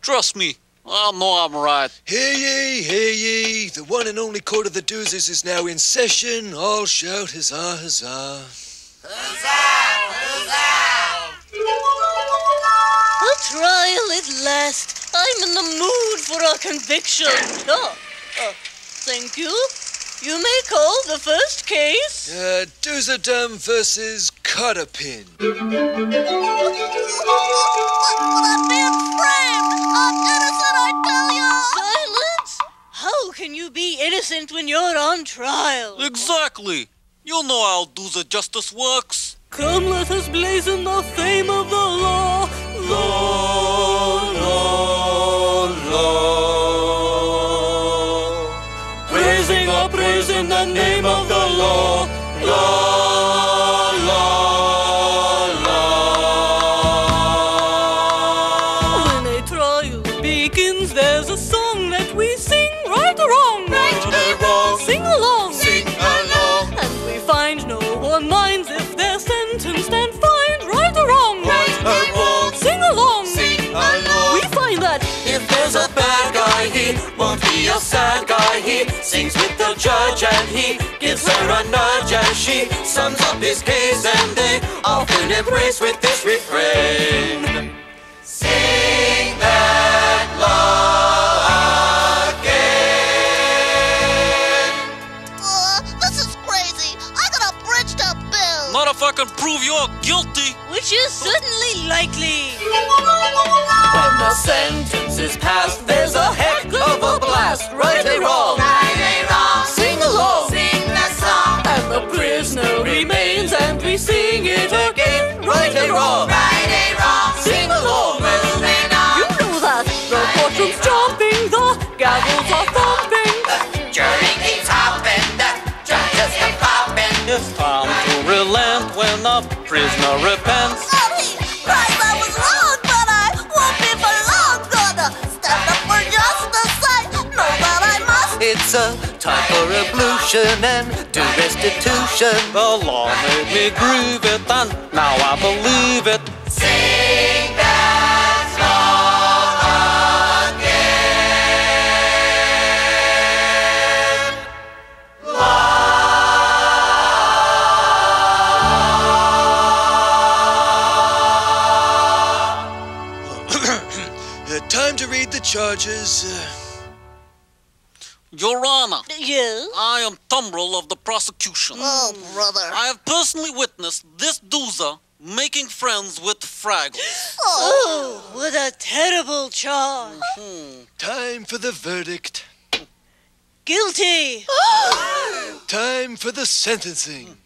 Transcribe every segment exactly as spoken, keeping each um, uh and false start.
Trust me, I know I'm right. Hear ye, hear ye, the one and only court of the Doozers is now in session. All shout huzzah, huzzah. Huzzah, huzzah! A trial at last. I'm in the mood for a conviction. Oh, uh, thank you. You may call the first case. Uh, Doozerdom versus Cotterpin. What a bad frame! I'm innocent, I tell you! Silence! How can you be innocent when you're on trial? Exactly. You know how Doozer justice works. Come, let us blazon the fame of the law. Law, law, law. In the name of the law, law, law, law. When a trial begins, there's a song that we sing right or wrong. Right or wrong. Sing along. Sing along. And we find no one minds if they're sentenced and fined right or wrong. Right or wrong. Sing along. Sing along. We find that if there's a bad guy, he won't be a sad guy. He sings with the judge and he gives her a nudge and she sums up his case and they often embrace with this refrain. Sing that law again. Uh, this is crazy. I got a bridged up bill. Not if I can prove you're guilty. Which is certainly likely. When the sentence is passed, there's a heck of a blast. Right or wrong. Sing it again, right and wrong, right and wrong. Sing along, moving on. You know that the courtroom's jumping, the gavel's are thumping, the jury keeps hopping, the judges keep popping. It's time to relent when the prisoner repents. Sorry, Christ, I was wrong, but I won't be for long. Gonna stand up for justice. I know that I must. It's a time for revolution and do restitution. The law made me groove it and now I believe it. Sing that song again. Law. uh, time to read the charges. Uh... Your Honor, yes? I am Tumbril of the prosecution. Oh, brother. I have personally witnessed this Doozer making friends with Fraggles. Oh, oh what a terrible charge. Mm-hmm. Time for the verdict. Guilty. Time for the sentencing.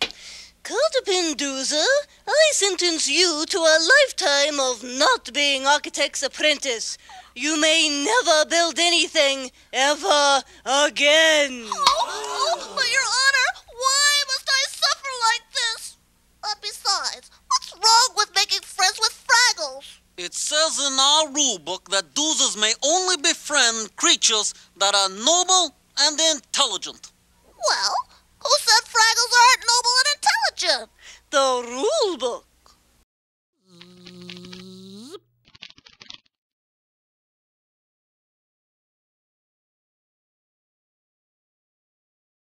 Cotterpin Doozer, I sentence you to a lifetime of not being architect's apprentice. You may never build anything ever again. Oh, oh, but Your Honor, why must I suffer like this? But besides, what's wrong with making friends with Fraggles? It says in our rule book that Doozers may only befriend creatures that are noble and intelligent. Well, who said Fraggles aren't noble and intelligent? The rule book.